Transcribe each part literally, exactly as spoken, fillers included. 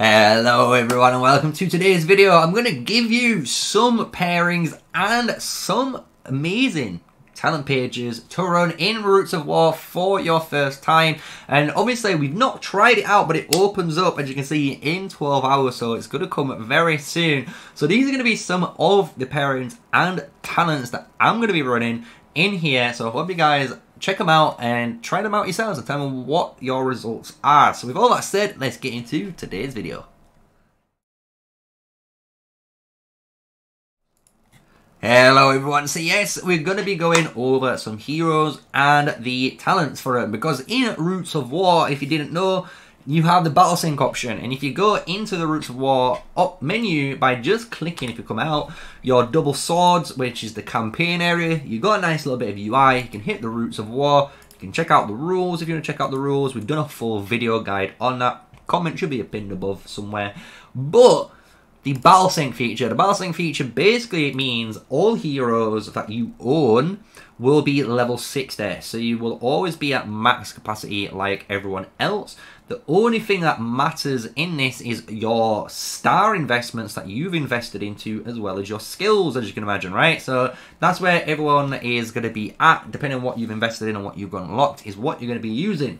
Hello everyone and welcome to today's video. I'm going to give you some pairings and some amazing talent pages to run in Roots of War for your first time. And obviously we've not tried it out, but it opens up, as you can see, in twelve hours, so it's going to come very soon. So these are going to be some of the pairings and talents that I'm going to be running in here, so I hope you guys check them out and try them out yourselves and tell me what your results are. So with all that said, let's get into today's video. Hello everyone, so yes, we're going to be going over some heroes and the talents for them, because in Roots of War, if you didn't know, you have the battle sync option, and if you go into the Roots of War up menu by just clicking, if you come out, your double swords, which is the campaign area, you got a nice little bit of U I. You can hit the Roots of War, you can check out the rules if you want to check out the rules. We've done a full video guide on that. Comment should be pinned above somewhere. But the battle sync feature, the battle sync feature basically means all heroes that you own will be level sixty, so you will always be at max capacity like everyone else. The only thing that matters in this is your star investments that you've invested into, as well as your skills, as you can imagine, right? So that's where everyone is going to be at, depending on what you've invested in and what you've got unlocked, is what you're going to be using.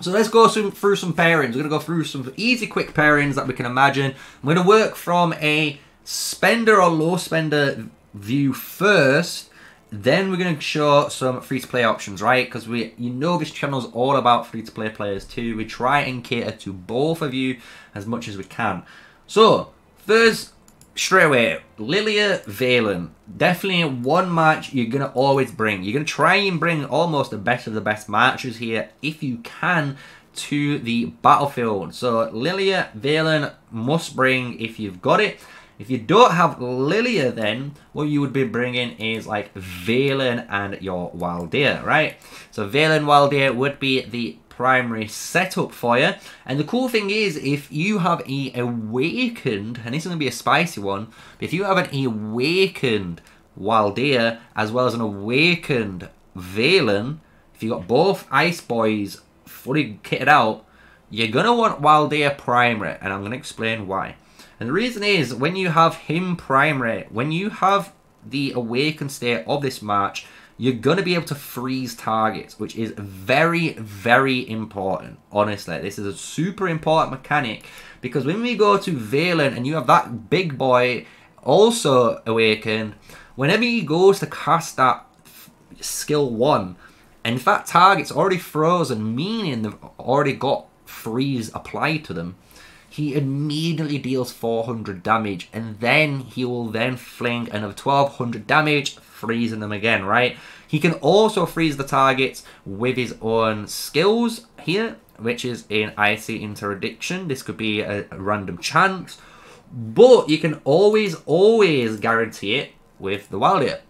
So let's go through some pairings. We're going to go through some easy, quick pairings that we can imagine. I'm going to work from a spender or low spender view first. Then we're going to show some free-to-play options, right? Because we, you know this channel is all about free-to-play players too. We try and cater to both of you as much as we can. So, first, straight away, Lilia, Valen. Definitely one match you're going to always bring. You're going to try and bring almost the best of the best matches here, if you can, to the battlefield. So, Lilia, Valen must bring if you've got it. If you don't have Lilia, then what you would be bringing is like Valen and your Wild Deer, right? So Valen, Wild Deer would be the primary setup for you. And the cool thing is, if you have a awakened, and this is going to be a spicy one, but if you have an awakened Wild Deer as well as an awakened Valen, if you got both Ice Boys fully kitted out, you're going to want Wild Deer primary, and I'm going to explain why. And the reason is, when you have him primary, when you have the awakened state of this match, you're going to be able to freeze targets, which is very, very important. Honestly, this is a super important mechanic, because when we go to Valen and you have that big boy also awakened, whenever he goes to cast that skill one, and if that target's already frozen, meaning they've already got freeze applied to them, he immediately deals four hundred damage, and then he will then fling another twelve hundred damage, freezing them again, right? He can also freeze the targets with his own skills here, which is in Icy Interdiction. This could be a, a random chance, but you can always, always guarantee it with the Waldyr.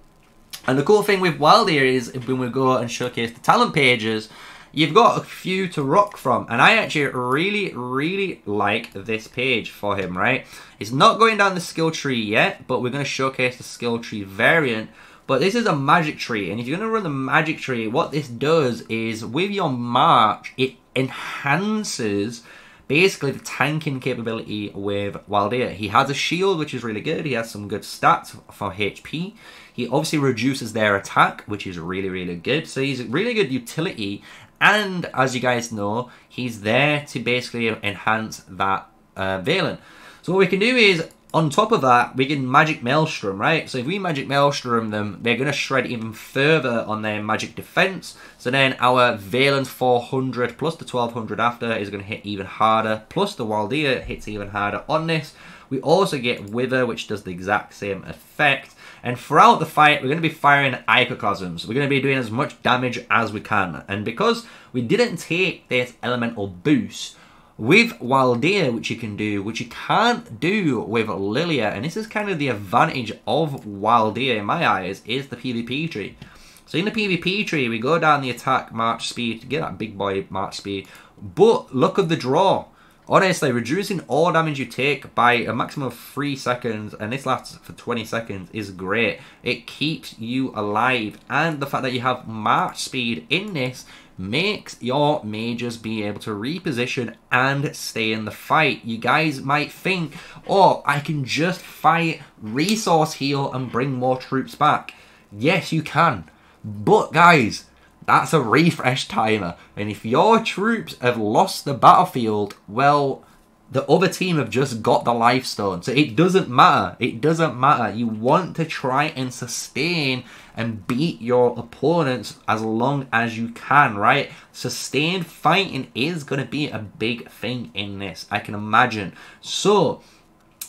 And the cool thing with Waldyr is, when we go and showcase the talent pages, you've got a few to rock from, and I actually really, really like this page for him, right? It's not going down the skill tree yet, but we're going to showcase the skill tree variant. But this is a magic tree, and if you're going to run the magic tree, what this does is, with your march, it enhances basically the tanking capability with Waldyr. He has a shield, which is really good. He has some good stats for H P. He obviously reduces their attack, which is really, really good. So he's a really good utility. And as you guys know, he's there to basically enhance that uh, Valen. So what we can do is, on top of that, we can Magic Maelstrom, right? So if we Magic Maelstrom them, they're going to shred even further on their magic defense. So then our Valen's four hundred plus the twelve hundred after is going to hit even harder. Plus the Waldyr hits even harder on this. We also get Wither, which does the exact same effect. And throughout the fight, we're going to be firing Icocosms. We're going to be doing as much damage as we can. And because we didn't take this elemental boost with Waldyr, which you can do, which you can't do with Lilia, and this is kind of the advantage of Waldyr in my eyes, is the PvP tree. So in the PvP tree, we go down the attack march speed to get that big boy march speed. But look at the draw. Honestly, reducing all damage you take by a maximum of three seconds, and this lasts for twenty seconds, is great. It keeps you alive, and the fact that you have march speed in this makes your mages be able to reposition and stay in the fight. You guys might think, oh, I can just fight, resource heal, and bring more troops back. Yes, you can. But guys, that's a refresh timer. And if your troops have lost the battlefield, well, the other team have just got the lifestone. So it doesn't matter. It doesn't matter. You want to try and sustain and beat your opponents as long as you can, right? Sustained fighting is going to be a big thing in this, I can imagine. So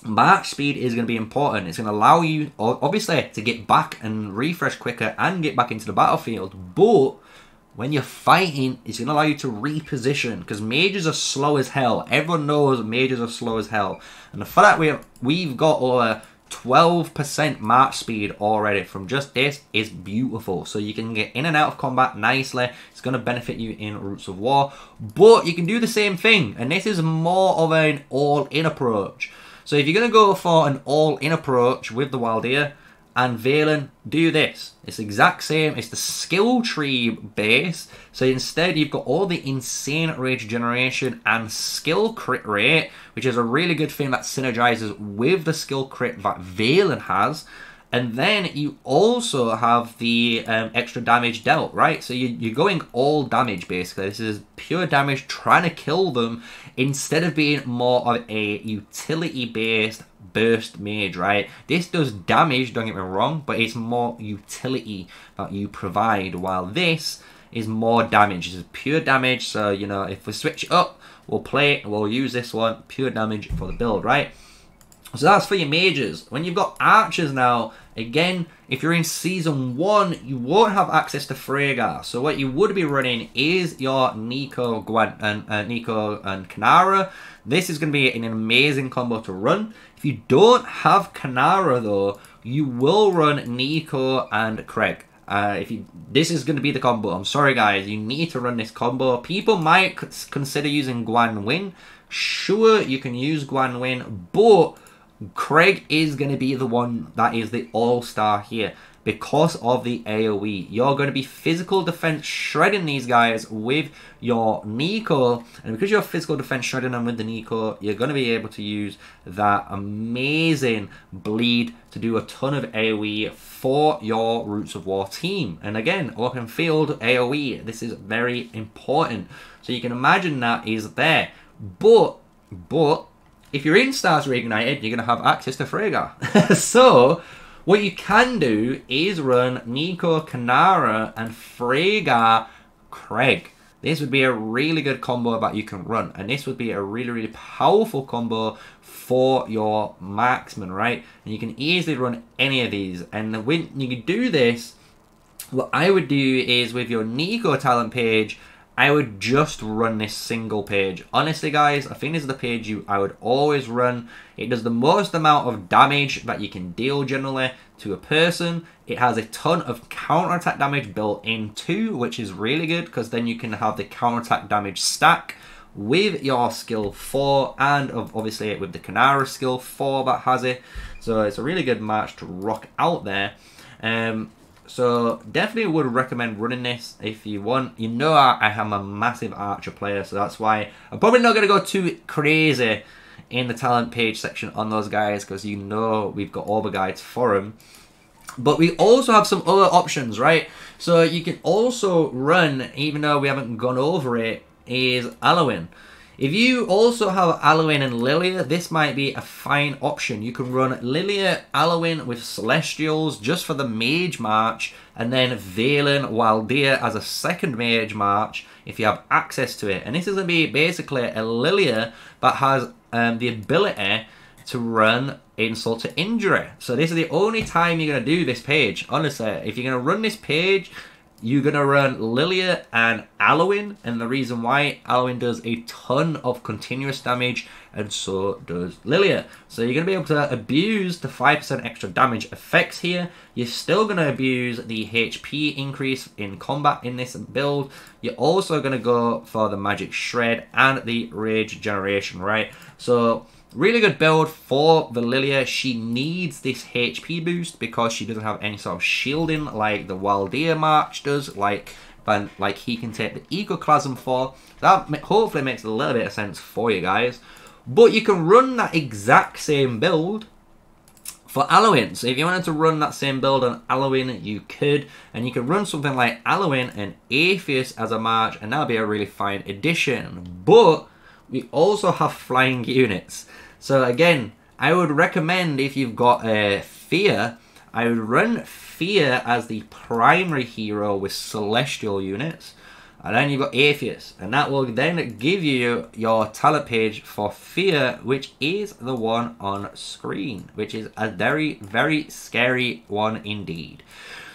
march speed is going to be important. It's going to allow you, obviously, to get back and refresh quicker and get back into the battlefield. But when you're fighting, it's going to allow you to reposition, because mages are slow as hell. Everyone knows mages are slow as hell. And for that, we have, we've got over twelve percent march speed already from just this. Is beautiful. So you can get in and out of combat nicely. It's going to benefit you in Roots of War. But you can do the same thing. And this is more of an all-in approach. So if you're going to go for an all-in approach with the Waldyr and Valen, do this. It's the exact same. It's the skill tree base. So instead, you've got all the insane rage generation and skill crit rate, which is a really good thing that synergizes with the skill crit that Valen has. And then you also have the um, extra damage dealt, right? So you, you're going all damage, basically. This is pure damage, trying to kill them, instead of being more of a utility-based burst mage, right? This does damage, don't get me wrong, but it's more utility that you provide, while this is more damage. This is pure damage, so, you know, if we switch it up, we'll play it, we'll use this one, pure damage for the build, right? So that's for your mages. When you've got archers now, again, if you're in season one, you won't have access to Frega. So what you would be running is your Nico, Guan, and, uh, Nico and Kinnara. This is going to be an amazing combo to run. If you don't have Kinnara though, you will run Nico and Craig. Uh, if you, this is going to be the combo. I'm sorry guys, you need to run this combo. People might consider using Guan Win. Sure, you can use Guan Win, but Craig is going to be the one that is the all-star here because of the AoE. You're going to be physical defense shredding these guys with your Nico. And because you're physical defense shredding them with the Nico, you're going to be able to use that amazing bleed to do a ton of AoE for your Roots of War team. And again, open field AoE. This is very important. So you can imagine that is there. But, but... if you're in Stars Reignited, you're going to have access to Frega. So, what you can do is run Nico, Kinnara, and Frega, Craig. This would be a really good combo that you can run. And this would be a really, really powerful combo for your marksman, right? And you can easily run any of these. And when you do this, what I would do is with your Nico talent page, I would just run this single page. Honestly, guys, I think this is the page you I would always run. It does the most amount of damage that you can deal generally to a person. It has a ton of counterattack damage built in too, which is really good because then you can have the counterattack damage stack with your skill four and of obviously with the Kinnara skill four that has it. So it's a really good match to rock out there. Um, So definitely would recommend running this if you want. You know I, I am a massive archer player, so that's why I'm probably not going to go too crazy in the talent page section on those guys, because you know we've got all the guides for them. But we also have some other options, right? So you can also run, even though we haven't gone over it, is Alwyn. If you also have Alwyn and Lilia, this might be a fine option. You can run Lilia, Alwyn with Celestials just for the Mage March, and then Valen, Waldyr as a second Mage March if you have access to it. And this is going to be basically a Lilia that has um, the ability to run Insult to Injury. So this is the only time you're going to do this page. Honestly, if you're going to run this page, you're going to run Lilia and Alwyn, and the reason why, Alwyn does a ton of continuous damage, and so does Lilia. So you're going to be able to abuse the five percent extra damage effects here. You're still going to abuse the H P increase in combat in this build. You're also going to go for the Magic Shred and the Rage Generation, right? So really good build for the Lilia. She needs this H P boost because she doesn't have any sort of shielding like the Waldyr March does, like then like he can take the Icocosm for. That hopefully makes a little bit of sense for you guys. But you can run that exact same build for Alwyn. So if you wanted to run that same build on Alwyn, you could. And you can run something like Alwyn and Atheus as a march, and that would be a really fine addition. But we also have flying units. So again, I would recommend if you've got a uh, Fear, I would run Fear as the primary hero with Celestial units. And then you've got Atheus, and that will then give you your talent page for Fear, which is the one on screen, which is a very, very scary one indeed.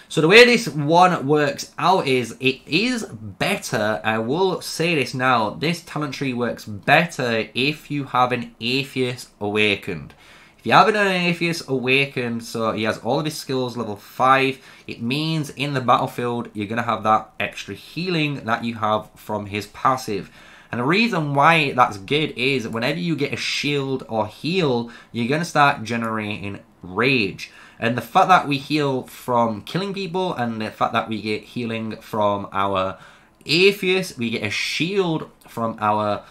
So the way this one works out is it is better, I will say this now, this talent tree works better if you have an Atheus Awakened. If you haven't had an Atheus Awakened, so he has all of his skills level five, it means in the battlefield you're going to have that extra healing that you have from his passive. And the reason why that's good is whenever you get a shield or heal, you're going to start generating rage. And the fact that we heal from killing people and the fact that we get healing from our Atheus, we get a shield from our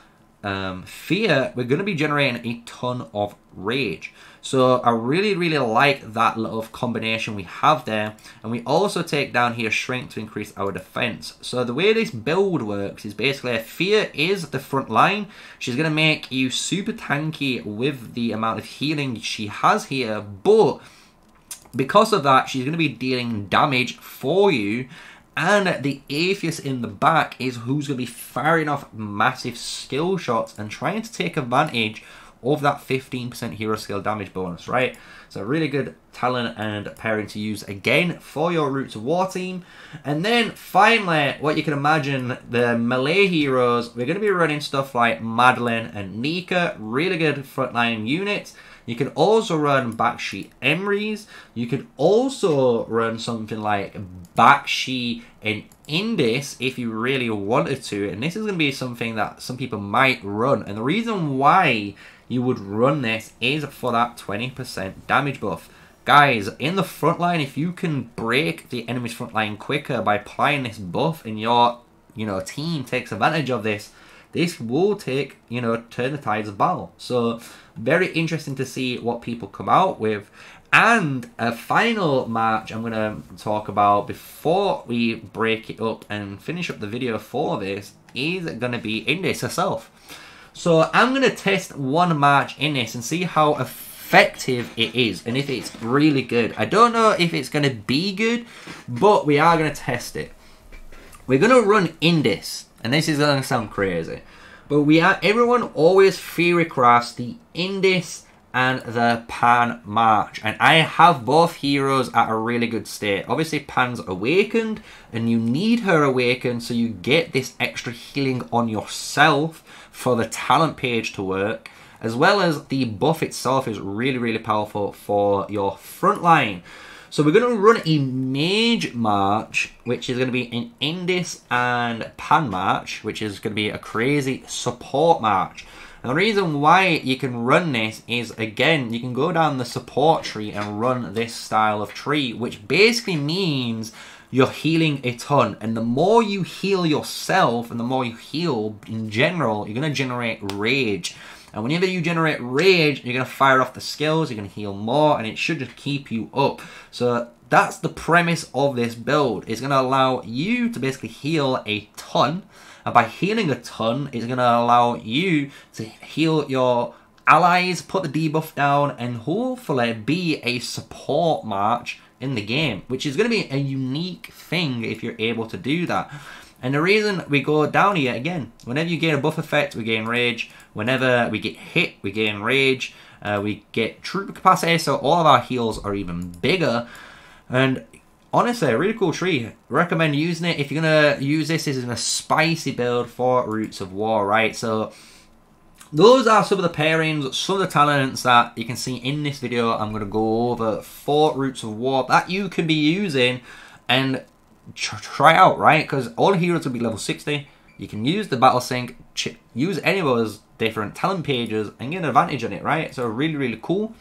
Um, Fear, we're going to be generating a ton of rage. So I really, really like that little combination we have there. And we also take down here shrink to increase our defense. So the way this build works is basically Fear is the front line. She's going to make you super tanky with the amount of healing she has here, but because of that, she's going to be dealing damage for you. And the Atheus in the back is who's going to be firing off massive skill shots and trying to take advantage of that fifteen percent hero skill damage bonus, right? So a really good talent and pairing to use again for your Roots of War team. And then finally, what you can imagine, the melee heroes, we're going to be running stuff like Madeline and Nikka, really good frontline units. You can also run Bakshi Emrys. You can also run something like Bakshi and Indus if you really wanted to. And this is going to be something that some people might run. And the reason why you would run this is for that twenty percent damage buff. Guys, in the front line, if you can break the enemy's front line quicker by applying this buff and your you know, team takes advantage of this, this will take, you know, turn the tides of battle. So very interesting to see what people come out with. And a final march I'm going to talk about before we break it up and finish up the video for this is going to be Indus herself. So I'm going to test one march in this and see how effective it is and if it's really good. I don't know if it's going to be good, but we are going to test it. We're going to run Indus. And this is going to sound crazy, but we are, everyone always theory crafts the Indus and the Pan march. And I have both heroes at a really good state. Obviously Pan's awakened and you need her awakened. So you get this extra healing on yourself for the talent page to work, as well as the buff itself is really, really powerful for your front line. So we're going to run a mage march, which is going to be an Indus and Pan march, which is going to be a crazy support march. And the reason why you can run this is, again, you can go down the support tree and run this style of tree, which basically means you're healing a ton. And the more you heal yourself and the more you heal in general, you're going to generate rage. And whenever you generate rage, you're going to fire off the skills, you're going to heal more, and it should just keep you up. So that's the premise of this build. It's going to allow you to basically heal a ton. And by healing a ton, it's going to allow you to heal your allies, put the debuff down, and hopefully be a support march in the game, which is going to be a unique thing if you're able to do that. And the reason we go down here, again, whenever you gain a buff effect, we gain rage. Whenever we get hit, we gain rage. Uh, we get troop capacity, so all of our heals are even bigger. And honestly, a really cool tree. Recommend using it. If you're going to use this, this is a spicy build for Roots of War, right? So those are some of the pairings, some of the talents that you can see in this video. I'm going to go over for Roots of War that you can be using and try out, right? Because all heroes will be level sixty. You can use the battle sync, use any of those different talent pages and get an advantage on it, right? So really, really cool.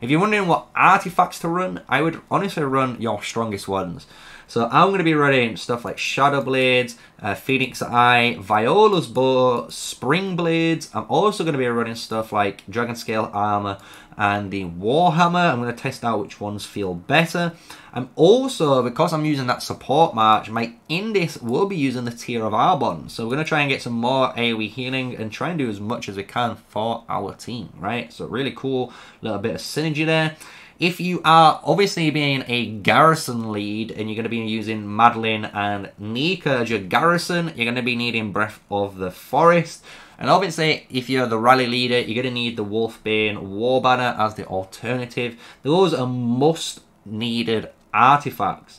If you're wondering what artifacts to run, I would honestly run your strongest ones. So I'm going to be running stuff like Shadow Blades, uh, Phoenix Eye, Viola's Bow, Spring Blades. I'm also going to be running stuff like Dragon Scale Armor and the Warhammer. I'm going to test out which ones feel better. I'm also, because I'm using that support march, my Indus will be using the Tier of Arbonne. So we're going to try and get some more AoE healing and try and do as much as we can for our team, right? So really cool little bit of synergy there. If you are obviously being a garrison lead and you're going to be using Madeline and Nikka as your garrison, you're going to be needing Breath of the Forest. And obviously, if you're the rally leader, you're going to need the Wolfbane War Banner as the alternative. Those are must needed artifacts.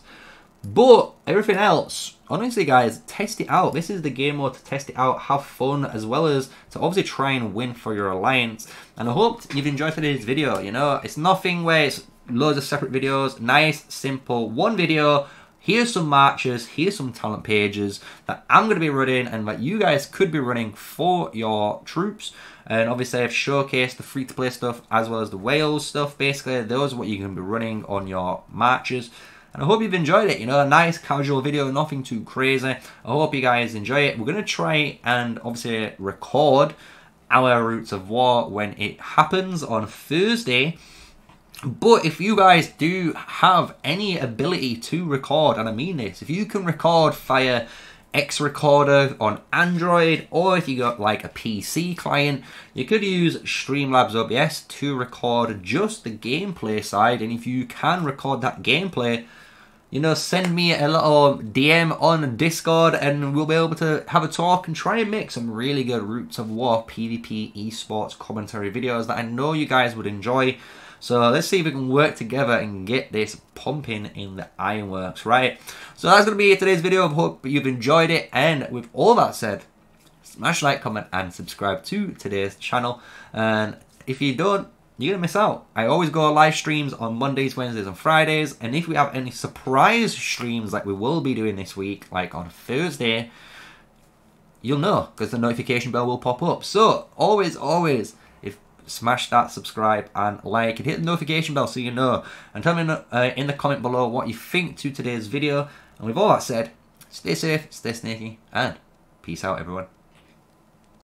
But everything else, honestly guys, test it out. This is the game mode to test it out, have fun, as well as to obviously try and win for your alliance. And I hope you've enjoyed today's video. You know, it's nothing where it's loads of separate videos. Nice, simple, one video. Here's some marches, here's some talent pages that I'm going to be running and that you guys could be running for your troops. And obviously I've showcased the free-to-play stuff as well as the whales stuff. Basically, those are what you can be running on your marches. And I hope you've enjoyed it. You know, a nice casual video, nothing too crazy. I hope you guys enjoy it. We're going to try and obviously record our Roots of War when it happens on Thursday. But if you guys do have any ability to record, and I mean this, if you can record via X Recorder on Android, or if you got like a P C client, you could use Streamlabs O B S to record just the gameplay side. And if you can record that gameplay, you know, send me a little D M on Discord and we'll be able to have a talk and try and make some really good Roots of War PvP esports commentary videos that I know you guys would enjoy. So let's see if we can work together and get this pumping in the ironworks, right? So that's going to be today's video. I hope you've enjoyed it. And with all that said, smash like, comment, and subscribe to today's channel. And if you don't, you're going to miss out. I always go live streams on Mondays, Wednesdays, and Fridays. And if we have any surprise streams like we will be doing this week, like on Thursday, you'll know because the notification bell will pop up. So always, always, smash that subscribe and like and hit the notification bell so you know, and tell me in, uh, in the comment below what you think to today's video. And with all that said, stay safe, stay sneaky, and peace out everyone.